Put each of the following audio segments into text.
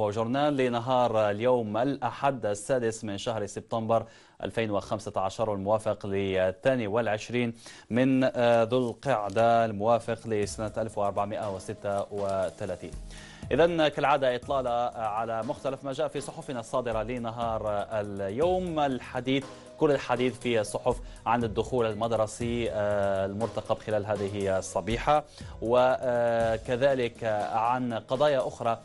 جورنال لنهار اليوم الأحد السادس من شهر سبتمبر 2015 الموافق للثاني والعشرين من ذو القعدة الموافق لسنة 1436. إذن كالعادة إطلالة على مختلف ما جاء في صحفنا الصادرة لنهار اليوم. الحديث كل الحديث في الصحف عن الدخول المدرسي المرتقب خلال هذه الصبيحة، وكذلك عن قضايا أخرى،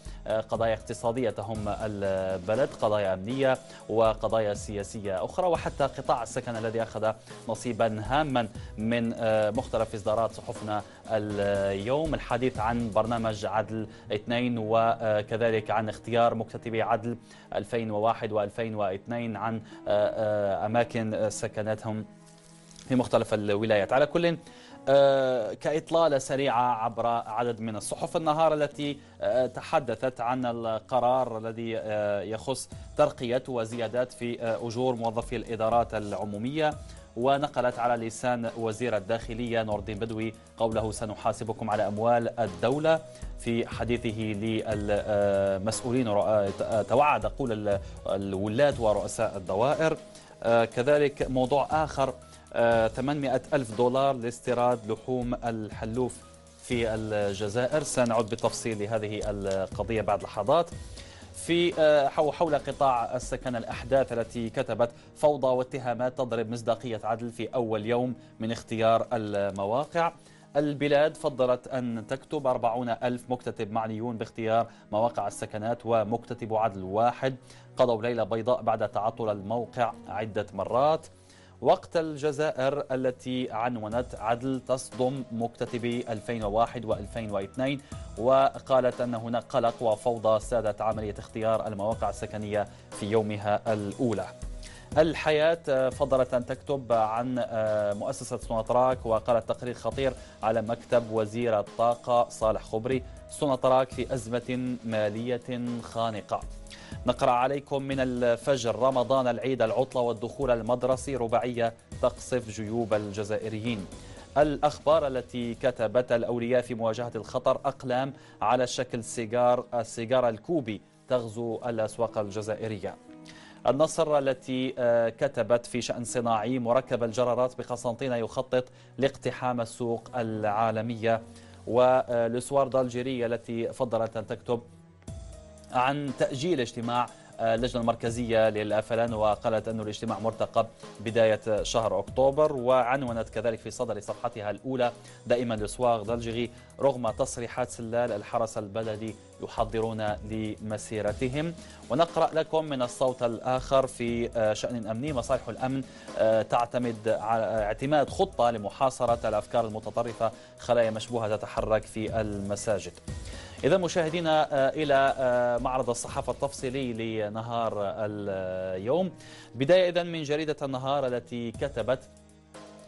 قضايا اقتصادية تهم البلد، قضايا أمنية وقضايا سياسية أخرى، وحتى قطاع السكن الذي أخذ نصيبا هاما من مختلف إصدارات صحفنا اليوم. الحديث عن برنامج عدل 2 وكذلك عن اختيار مكتتبي عدل 2001 و2002 عن أماكن سكنتهم في مختلف الولايات. على كل كإطلالة سريعة عبر عدد من الصحف النهار التي تحدثت عن القرار الذي يخص ترقية وزيادات في أجور موظفي الإدارات العمومية، ونقلت على لسان وزير الداخلية نور الدين بدوي قوله سنحاسبكم على أموال الدولة في حديثه للمسؤولين. توعد قول الولاة ورؤساء الدوائر. كذلك موضوع آخر، 800 ألف دولار لاستيراد لحوم الحلوف في الجزائر. سنعود بالتفصيل لهذه القضية بعد لحظات. في حول قطاع السكن الأحداث التي كتبت فوضى واتهامات تضرب مصداقية عدل في أول يوم من اختيار المواقع. البلاد فضلت أن تكتب 40 ألف مكتتب معنيون باختيار مواقع السكنات، ومكتتب عدل واحد قضوا ليلة بيضاء بعد تعطل الموقع عدة مرات. وقت الجزائر التي عنونت عدل تصدم مكتتبي 2001 و2002، وقالت أن هناك قلق وفوضى سادت عملية اختيار المواقع السكنية في يومها الأولى. الحياة فضلت أن تكتب عن مؤسسة سوناطراك، وقالت تقرير خطير على مكتب وزير الطاقة صالح خبري، سوناطراك في أزمة مالية خانقة. نقرأ عليكم من الفجر. رمضان، العيد، العطلة والدخول المدرسي، رباعية تقصف جيوب الجزائريين. الأخبار التي كتبت الأولياء في مواجهة الخطر، أقلام على شكل سيجار، السيجار الكوبي تغزو الأسواق الجزائرية. النصر التي كتبت في شأن صناعي، مركب الجرارات بقسنطينة يخطط لاقتحام السوق العالمية. والأسوار الجزائرية التي فضلت أن تكتب عن تأجيل اجتماع اللجنة المركزية للأفلان، وقالت أن الاجتماع مرتقب بداية شهر أكتوبر. وعنونت كذلك في صدر صفحتها الأولى دائما لسواغ دلجغي، رغم تصريحات سلال الحرس البلدي يحضرون لمسيرتهم. ونقرأ لكم من الصوت الآخر في شأن أمني. مصالح الأمن تعتمد على اعتماد خطة لمحاصرة الأفكار المتطرفة، خلايا مشبوهة تتحرك في المساجد. إذا مشاهدينا إلى معرض الصحافة التفصيلي لنهار اليوم. بداية إذن من جريدة النهار التي كتبت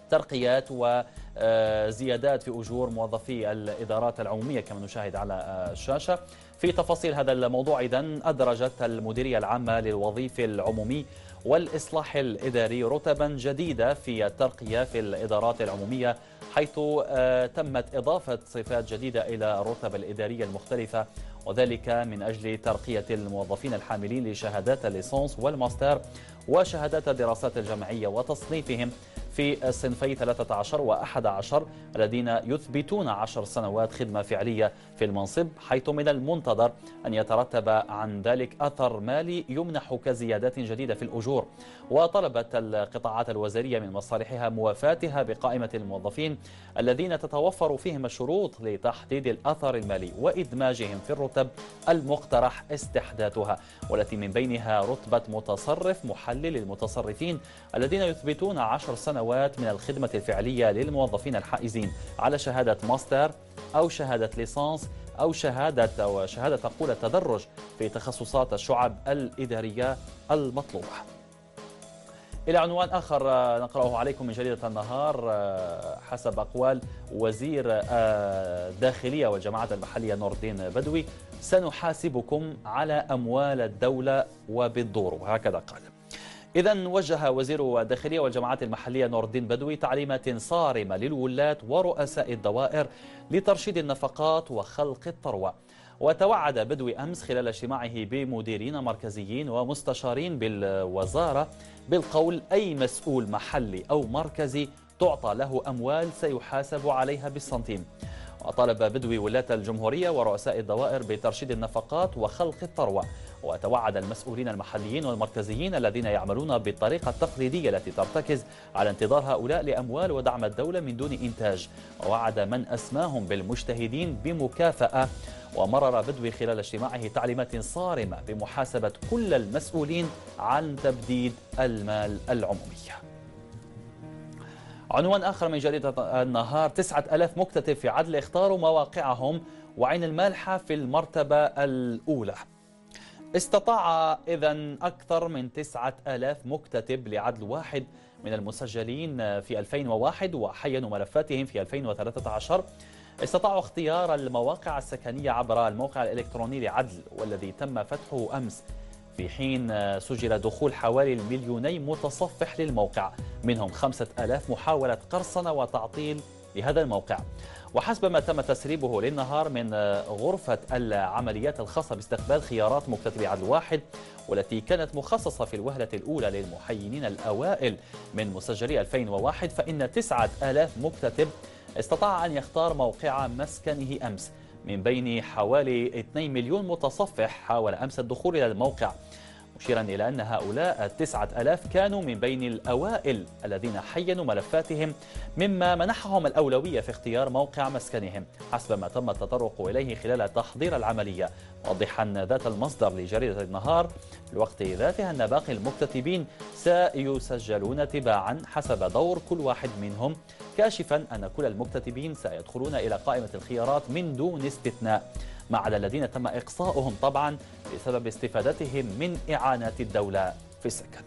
ترقيات وزيادات في أجور موظفي الإدارات العمومية كما نشاهد على الشاشة. في تفاصيل هذا الموضوع إذن، أدرجت المديرية العامة للوظيف العمومي والإصلاح الإداري رتبا جديدة في الترقية في الإدارات العمومية، حيث تمت إضافة صفات جديدة إلى الرتب الإدارية المختلفة، وذلك من أجل ترقية الموظفين الحاملين لشهادات الليسانس والماستر وشهادات الدراسات الجامعية، وتصنيفهم في صنفي 13 و11 الذين يثبتون 10 سنوات خدمة فعلية في المنصب، حيث من المنتظر أن يترتب عن ذلك أثر مالي يمنح كزيادات جديدة في الأجور. وطلبت القطاعات الوزارية من مصالحها موافاتها بقائمة الموظفين الذين تتوفر فيهم الشروط لتحديد الأثر المالي وإدماجهم في الرتب المقترح استحداثها، والتي من بينها رتبة متصرف محلل للمتصرفين الذين يثبتون 10 سنوات من الخدمة الفعلية للموظفين الحائزين على شهادة ماستر أو شهادة ليسانس أو شهادة تقول التدرج في تخصصات الشعب الإدارية المطلوبة. إلى عنوان آخر نقرأه عليكم من جريدة النهار، حسب أقوال وزير الداخلية والجماعات المحلية نور الدين بدوي، سنحاسبكم على أموال الدولة وبالدور، هكذا قال. إذن وجه وزير الداخلية والجماعات المحلية نور الدين بدوي تعليمات صارمة للولاة ورؤساء الدوائر لترشيد النفقات وخلق الثروة. وتوعد بدوي أمس خلال اجتماعه بمديرين مركزيين ومستشارين بالوزارة بالقول أي مسؤول محلي أو مركزي تعطى له أموال سيحاسب عليها بالسنتيم. وطالب بدوي ولاة الجمهورية ورؤساء الدوائر بترشيد النفقات وخلق الثروة، وتوعد المسؤولين المحليين والمركزيين الذين يعملون بالطريقة التقليدية التي ترتكز على انتظار هؤلاء لأموال ودعم الدولة من دون إنتاج، ووعد من أسماهم بالمجتهدين بمكافأة. ومرر بدوي خلال اجتماعه تعليمات صارمة بمحاسبة كل المسؤولين عن تبديد المال العمومي. عنوان آخر من جريدة النهار: 9000 مكتتب في عدل اختاروا مواقعهم، وعين المالحة في المرتبة الأولى. استطاع إذن أكثر من 9000 مكتتب لعدل واحد من المسجلين في 2001 وحينوا ملفاتهم في 2013. استطاعوا اختيار المواقع السكنية عبر الموقع الإلكتروني لعدل، والذي تم فتحه أمس، في حين سجل دخول حوالي 2 مليون متصفح للموقع، منهم 5000 محاولة قرصنة وتعطيل لهذا الموقع. وحسب ما تم تسريبه للنهار من غرفة العمليات الخاصة باستقبال خيارات مكتتب عدل واحد، والتي كانت مخصصة في الوهلة الأولى للمحينين الأوائل من مسجلي 2001، فإن 9000 مكتتب استطاع أن يختار موقع مسكنه أمس، من بين حوالي 2 مليون متصفح حاول أمس الدخول إلى الموقع، مشيرا إلى أن هؤلاء 9000 كانوا من بين الأوائل الذين حينوا ملفاتهم، مما منحهم الأولوية في اختيار موقع مسكنهم حسب ما تم التطرق إليه خلال تحضير العملية، موضحا ذات المصدر لجريدة النهار في الوقت ذاته أن باقي المكتتبين سيسجلون تباعا حسب دور كل واحد منهم، كاشفا أن كل المكتتبين سيدخلون إلى قائمة الخيارات من دون استثناء، ما عدا الذين تم إقصاؤهم طبعا بسبب استفادتهم من إعانات الدولة في السكن.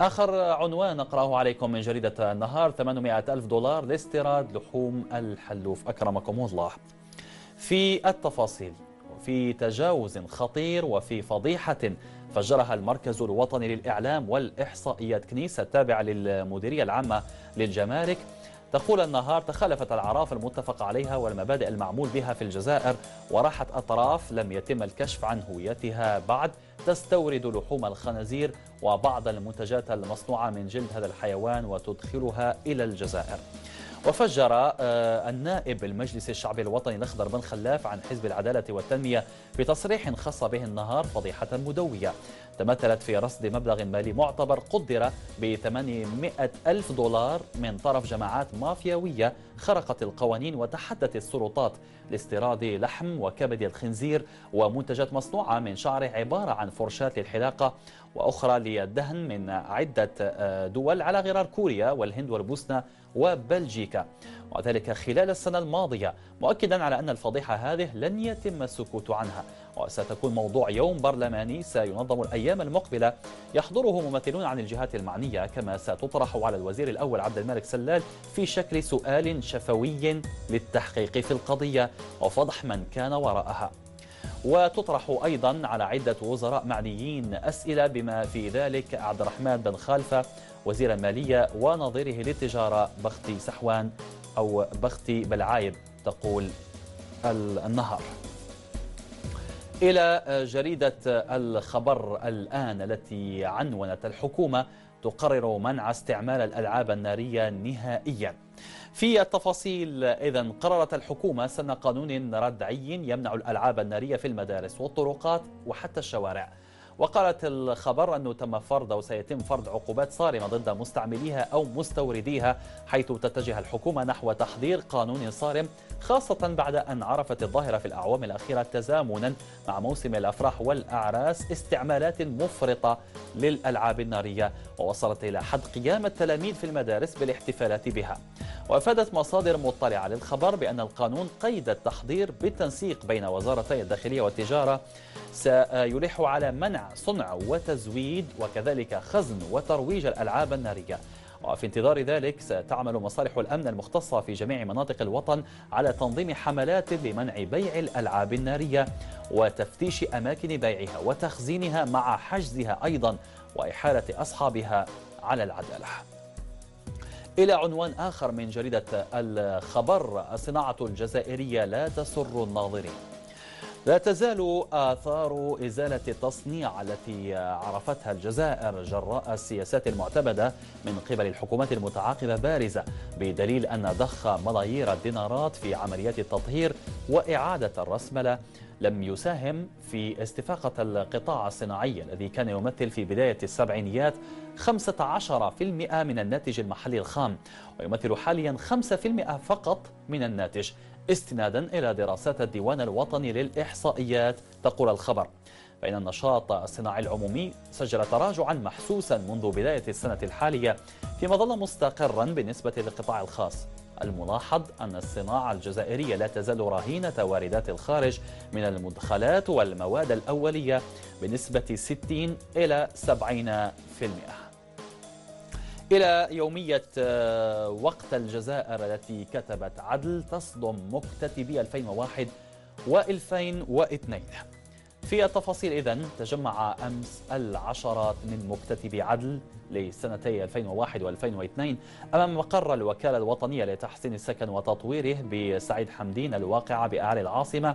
آخر عنوان نقرأه عليكم من جريدة النهار: 800,000 دولار لاستيراد لحوم الحلوف. أكرمكم الله. في التفاصيل: في تجاوز خطير وفي فضيحة فجرها المركز الوطني للإعلام والإحصائيات كنيسة التابعة للمديرية العامة للجمارك. تقول النهار: تخالفت الأعراف المتفق عليها والمبادئ المعمول بها في الجزائر، وراحت أطراف لم يتم الكشف عن هويتها بعد تستورد لحوم الخنازير وبعض المنتجات المصنوعة من جلد هذا الحيوان وتدخلها إلى الجزائر. وفجر النائب المجلس الشعبي الوطني نخضر بن خلاف عن حزب العدالة والتنمية في تصريح خاص به النهار فضيحة مدوية تمثلت في رصد مبلغ مالي معتبر قدر ب 800,000 دولار من طرف جماعات مافياوية خرقت القوانين وتحدت السلطات لاستيراد لحم وكبد الخنزير ومنتجات مصنوعة من شعره عبارة عن فرشات للحلاقة وأخرى للدهن من عدة دول على غرار كوريا والهند والبوسنة وبلجيكا، وذلك خلال السنة الماضية، مؤكدا على أن الفضيحة هذه لن يتم السكوت عنها، وستكون موضوع يوم برلماني سينظم الأيام المقبلة يحضره ممثلون عن الجهات المعنية، كما ستطرح على الوزير الأول عبد المالك سلال في شكل سؤال شفوي للتحقيق في القضية وفضح من كان وراءها. وتطرح أيضا على عدة وزراء معنيين أسئلة بما في ذلك عبد الرحمن بن خالفه وزير المالية ونظيره للتجارة بختي سحوان أو بختي بلعايب، تقول النهار. إلى جريدة الخبر الآن التي عنونت: الحكومة تقرر منع استعمال الألعاب النارية نهائيا. في التفاصيل إذن: قررت الحكومة سن قانون ردعي يمنع الألعاب النارية في المدارس والطرقات وحتى الشوارع. وقالت الخبر أنه تم فرض أو سيتم فرض عقوبات صارمة ضد مستعمليها أو مستورديها، حيث تتجه الحكومة نحو تحضير قانون صارم، خاصة بعد أن عرفت الظاهرة في الأعوام الأخيرة تزامنا مع موسم الأفراح والأعراس استعمالات مفرطة للألعاب النارية، ووصلت إلى حد قيام التلاميذ في المدارس بالاحتفالات بها. وأفادت مصادر مطلعة للخبر بأن القانون قيد التحضير بالتنسيق بين وزارتي الداخلية والتجارة سيلح على منع صنع وتزويد وكذلك خزن وترويج الألعاب النارية. وفي انتظار ذلك ستعمل مصالح الأمن المختصة في جميع مناطق الوطن على تنظيم حملات لمنع بيع الألعاب النارية وتفتيش أماكن بيعها وتخزينها مع حجزها أيضا وإحالة أصحابها على العدالة. إلى عنوان آخر من جريدة الخبر: الصناعة الجزائرية لا تسر الناظرين. لا تزال آثار إزالة التصنيع التي عرفتها الجزائر جراء السياسات المعتمدة من قبل الحكومات المتعاقبة بارزة، بدليل أن ضخ ملايير الدينارات في عمليات التطهير وإعادة الرسملة لم يساهم في استفاقة القطاع الصناعي الذي كان يمثل في بداية السبعينيات 15% من الناتج المحلي الخام، ويمثل حاليا 5% فقط من الناتج، استنادا إلى دراسات الديوان الوطني للإحصائيات. تقول الخبر فإن النشاط الصناعي العمومي سجل تراجعا محسوسا منذ بداية السنة الحالية، فيما ظل مستقرا بالنسبة للقطاع الخاص. الملاحظ أن الصناعة الجزائرية لا تزال رهينة واردات الخارج من المدخلات والمواد الأولية بنسبة 60 إلى 70%. إلى يومية وقت الجزائر التي كتبت عدل تصدم مكتتبي 2001 و2002. في التفاصيل إذن، تجمع أمس العشرات من مكتتبي عدل لسنتي 2001 و2002 أمام مقر الوكالة الوطنية لتحسين السكن وتطويره بسعيد حمدين الواقعة بأعلى العاصمة،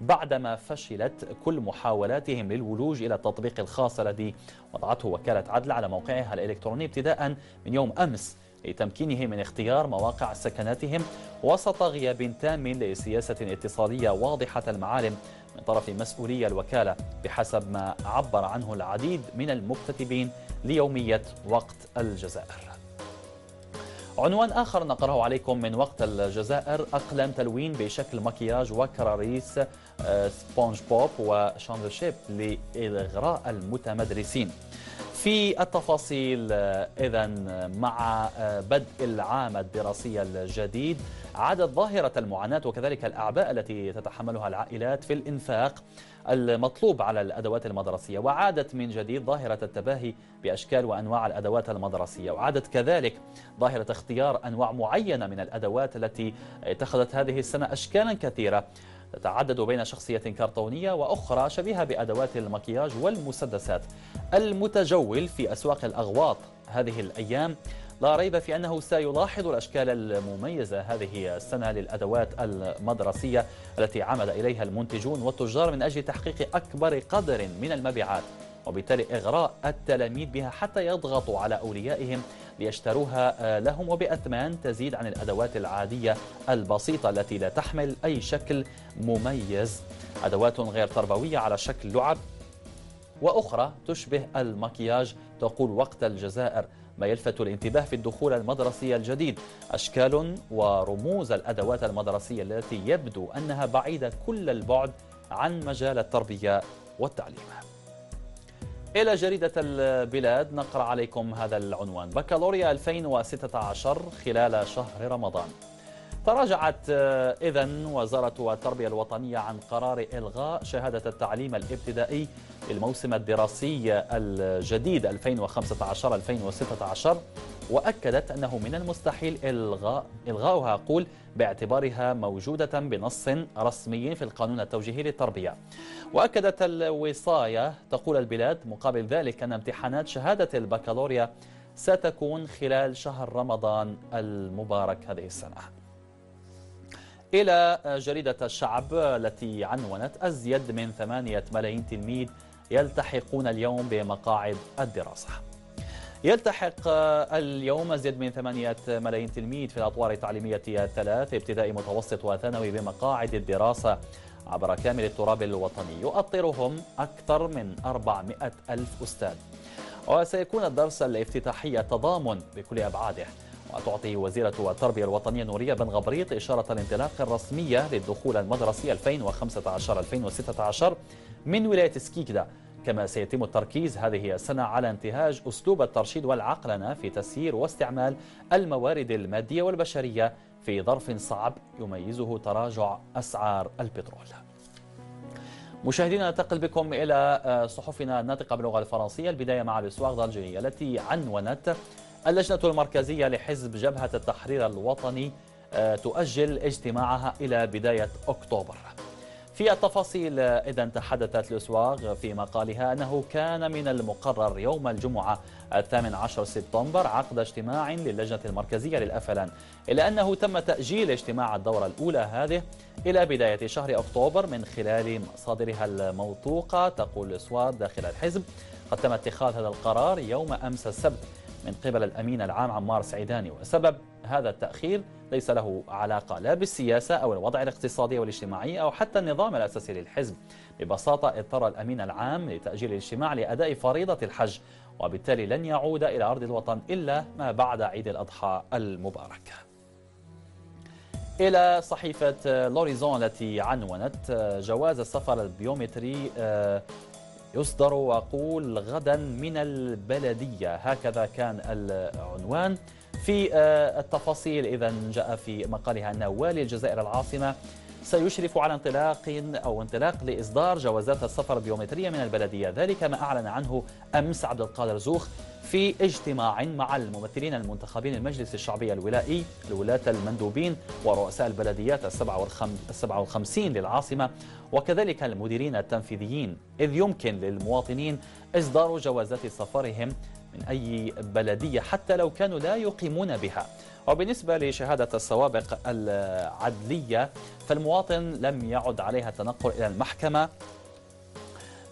بعدما فشلت كل محاولاتهم للولوج إلى التطبيق الخاص الذي وضعته وكالة عدل على موقعها الإلكتروني ابتداء من يوم أمس، لتمكينهم من اختيار مواقع سكناتهم وسط غياب تام لسياسة اتصالية واضحة المعالم من طرف مسؤولي الوكالة، بحسب ما عبر عنه العديد من المكتتبين ليومية وقت الجزائر. عنوان آخر نقرأه عليكم من وقت الجزائر: أقلام تلوين بشكل مكياج وكراريس سبونج بوب وشاندرشيب لإغراء المتمدرسين. في التفاصيل إذن، مع بدء العام الدراسي الجديد عادت ظاهرة المعاناة وكذلك الأعباء التي تتحملها العائلات في الإنفاق المطلوب على الأدوات المدرسية، وعادت من جديد ظاهرة التباهي بأشكال وأنواع الأدوات المدرسية، وعادت كذلك ظاهرة اختيار أنواع معينة من الأدوات التي اتخذت هذه السنة أشكالا كثيرة تتعدد بين شخصية كرتونية وأخرى شبيهة بأدوات المكياج والمسدسات. المتجول في أسواق الأغواط هذه الأيام لا ريب في أنه سيلاحظ الأشكال المميزة هذه السنة للأدوات المدرسية التي عمد إليها المنتجون والتجار من أجل تحقيق أكبر قدر من المبيعات، وبالتالي إغراء التلاميذ بها حتى يضغطوا على أوليائهم ليشتروها لهم وبأثمان تزيد عن الأدوات العادية البسيطة التي لا تحمل أي شكل مميز. أدوات غير تربوية على شكل لعب وأخرى تشبه المكياج، تقول وقت الجزائر. ما يلفت الانتباه في الدخول المدرسي الجديد أشكال ورموز الأدوات المدرسية التي يبدو أنها بعيدة كل البعد عن مجال التربية والتعليم. إلى جريدة البلاد نقرأ عليكم هذا العنوان: بكالوريا 2016 خلال شهر رمضان. تراجعت إذن وزارة التربية الوطنية عن قرار إلغاء شهادة التعليم الابتدائي للموسم الدراسي الجديد 2015-2016، وأكدت أنه من المستحيل إلغاؤها، قول باعتبارها موجودة بنص رسمي في القانون التوجيهي للتربية. وأكدت الوصاية، تقول البلاد، مقابل ذلك أن امتحانات شهادة البكالوريا ستكون خلال شهر رمضان المبارك هذه السنة. إلى جريدة الشعب التي عنونت: أزيد من 8 ملايين تلميذ يلتحقون اليوم بمقاعد الدراسة. يلتحق اليوم أزيد من 8 ملايين تلميذ في الأطوار التعليمية الثلاث، ابتدائي متوسط وثانوي، بمقاعد الدراسة عبر كامل التراب الوطني، يؤطرهم أكثر من 400 ألف أستاذ. وسيكون الدرس الافتتاحي التضامن بكل أبعاده. وتعطي وزيرة التربية الوطنية نورية بن غبريط إشارة الانطلاق الرسمية للدخول المدرسي 2015-2016 من ولاية سكيكدا، كما سيتم التركيز هذه السنة على انتهاج أسلوب الترشيد والعقلنة في تسيير واستعمال الموارد المادية والبشرية في ظرف صعب يميزه تراجع أسعار البترول. مشاهدينا، ننتقل بكم إلى صحفنا الناطقة باللغة الفرنسية، البداية مع الأسواق الجزائرية التي عنونت: اللجنة المركزية لحزب جبهة التحرير الوطني تؤجل اجتماعها إلى بداية أكتوبر. في التفاصيل إذا تحدثت لوسواغ في مقالها أنه كان من المقرر يوم الجمعة 18 سبتمبر عقد اجتماع للجنة المركزية للأفلان، إلا أنه تم تأجيل اجتماع الدورة الأولى هذه إلى بداية شهر أكتوبر من خلال مصادرها الموثوقة. تقول لوسواغ داخل الحزب قد تم اتخاذ هذا القرار يوم أمس السبت من قبل الأمين العام عمار سعيداني، وسبب هذا التأخير ليس له علاقة لا بالسياسة أو الوضع الاقتصادي والاجتماعي أو حتى النظام الأساسي للحزب. ببساطة اضطر الأمين العام لتأجيل الاجتماع لأداء فريضة الحج، وبالتالي لن يعود إلى أرض الوطن إلا ما بعد عيد الأضحى المبارك. إلى صحيفة لوريزون التي عنونت جواز السفر البيومتري يصدر وقول غدا من البلدية، هكذا كان العنوان. في التفاصيل إذا جاء في مقالها أن والي الجزائر العاصمة سيشرف على انطلاق لإصدار جوازات السفر البيومترية من البلدية، ذلك ما أعلن عنه أمس عبد القادر زوخ في اجتماع مع الممثلين المنتخبين المجلس الشعبي الولائي، الولاة المندوبين ورؤساء البلديات 57 للعاصمة وكذلك المديرين التنفيذيين، إذ يمكن للمواطنين إصدار جوازات سفرهم من أي بلدية حتى لو كانوا لا يقيمون بها. وبالنسبة لشهادة السوابق العدلية فالمواطن لم يعد عليها التنقل إلى المحكمة،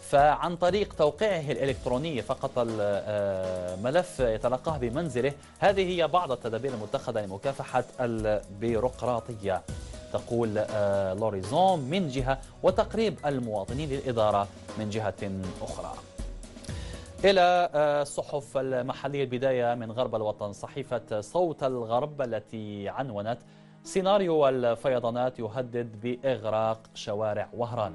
فعن طريق توقيعه الإلكتروني فقط الملف يتلقاه بمنزله. هذه هي بعض التدابير المتخذة لمكافحة البيروقراطية تقول لوريزون من جهة، وتقريب المواطنين للإدارة من جهة أخرى. إلى الصحف المحلية، البداية من غرب الوطن، صحيفة صوت الغرب التي عنونت سيناريو الفيضانات يهدد بإغراق شوارع وهران.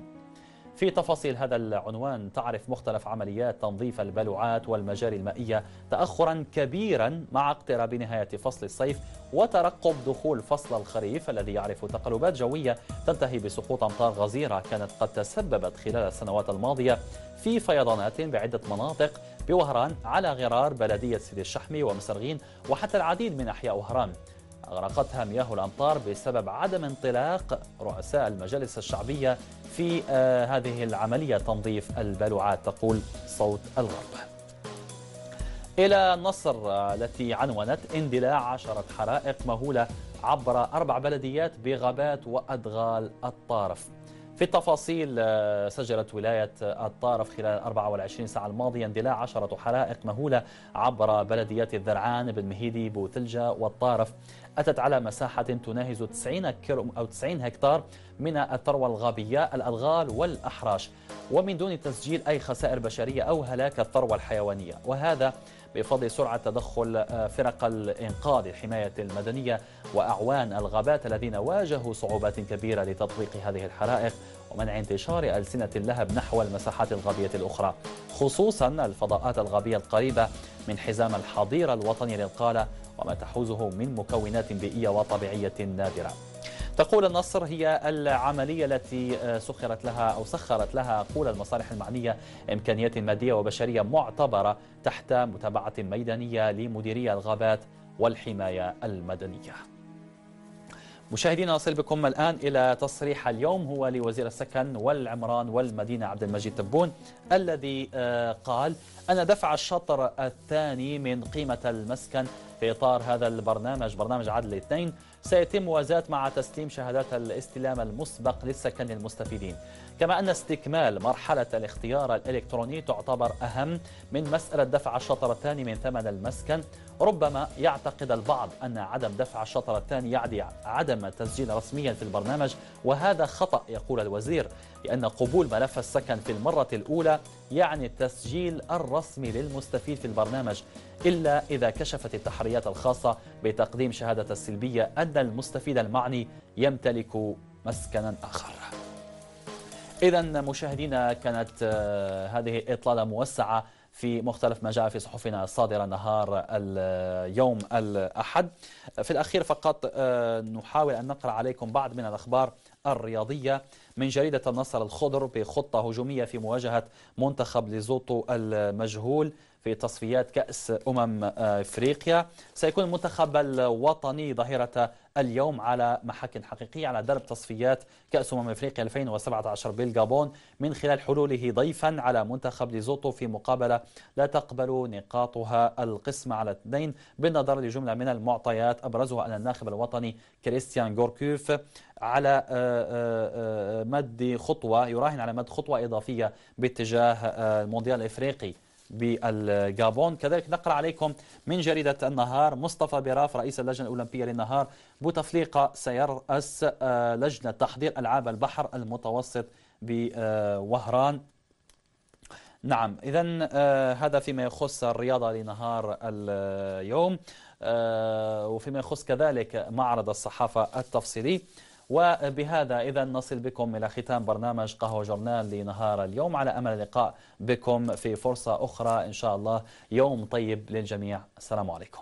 في تفاصيل هذا العنوان تعرف مختلف عمليات تنظيف البلوعات والمجاري المائية تأخرا كبيرا مع اقتراب نهاية فصل الصيف وترقب دخول فصل الخريف الذي يعرف تقلبات جوية تنتهي بسقوط أمطار غزيرة كانت قد تسببت خلال السنوات الماضية في فيضانات بعدة مناطق بوهران على غرار بلدية سيدي الشحمي ومسرغين وحتى العديد من أحياء وهران. أغرقتها مياه الأمطار بسبب عدم انطلاق رؤساء المجالس الشعبية في هذه العملية تنظيف البلوعات تقول صوت الغرب. إلى النصر التي عنونت اندلاع 10 حرائق مهولة عبر 4 بلديات بغابات وأدغال الطارف. في التفاصيل سجلت ولاية الطارف خلال 24 ساعة الماضية اندلاع 10 حرائق مهولة عبر بلديات الذرعان بن مهيدي بوتلجة والطارف، أتت على مساحة تناهز 90 هكتار من الثروة الغابية الأدغال والأحراش، ومن دون تسجيل أي خسائر بشرية أو هلاك الثروة الحيوانية، وهذا بفضل سرعة تدخل فرق الإنقاذ الحماية المدنية وأعوان الغابات الذين واجهوا صعوبات كبيرة لتطبيق هذه الحرائق ومنع انتشار ألسنة اللهب نحو المساحات الغابية الأخرى، خصوصا الفضاءات الغابية القريبة من حزام الحظيرة الوطني للقالة وما تحوزه من مكونات بيئية وطبيعية نادرة. تقول النصر هي العملية التي سخرت لها قول المصالح المعنية إمكانيات مادية وبشرية معتبرة تحت متابعة ميدانية لمديرية الغابات والحماية المدنية. مشاهدينا نصل بكم الآن إلى تصريح اليوم، هو لوزير السكن والعمران والمدينة عبد المجيد تبون الذي قال أن دفع الشطر الثاني من قيمة المسكن في إطار هذا البرنامج برنامج عدل 2 سيتم موازاة مع تسليم شهادات الاستلام المسبق للسكن المستفيدين، كما أن استكمال مرحلة الاختيار الإلكتروني تعتبر أهم من مسألة دفع الشطر الثاني من ثمن المسكن. ربما يعتقد البعض أن عدم دفع الشطر الثاني يعني عدم التسجيل رسميا في البرنامج، وهذا خطأ يقول الوزير، لأن قبول ملف السكن في المرة الأولى يعني التسجيل الرسمي للمستفيد في البرنامج، إلا إذا كشفت التحريات الخاصة بتقديم شهادة السلبية أن المستفيد المعني يمتلك مسكنا آخر. إذا مشاهدينا كانت هذه إطلالة موسعة في مختلف ما جاء في صحفنا الصادرة نهار اليوم الأحد. في الأخير فقط نحاول أن نقرأ عليكم بعض من الأخبار الرياضية من جريدة النصر الخضر بخطة هجومية في مواجهة منتخب ليزوتو المجهول. في تصفيات كأس أفريقيا. سيكون المنتخب الوطني ظهيرة اليوم على محك حقيقي على درب تصفيات كأس أفريقيا 2017 بالجابون، من خلال حلوله ضيفا على منتخب ليزوتو في مقابلة لا تقبل نقاطها القسمة على 2، بالنظر لجملة من المعطيات أبرزها أن الناخب الوطني كريستيان جوركيوف على مد خطوة يراهن على مد خطوة إضافية باتجاه المونديال الإفريقي بالجابون. كذلك نقرأ عليكم من جريدة النهار: مصطفى بيراف رئيس اللجنة الأولمبية للنهار بوتفليقة سيرأس لجنة تحضير ألعاب البحر المتوسط بوهران. نعم، إذن هذا فيما يخص الرياضة لنهار اليوم، وفيما يخص كذلك معرض الصحافة التفصيلي. وبهذا إذا نصل بكم إلى ختام برنامج قهوة جورنال لنهار اليوم، على أمل اللقاء بكم في فرصة أخرى إن شاء الله. يوم طيب للجميع، السلام عليكم.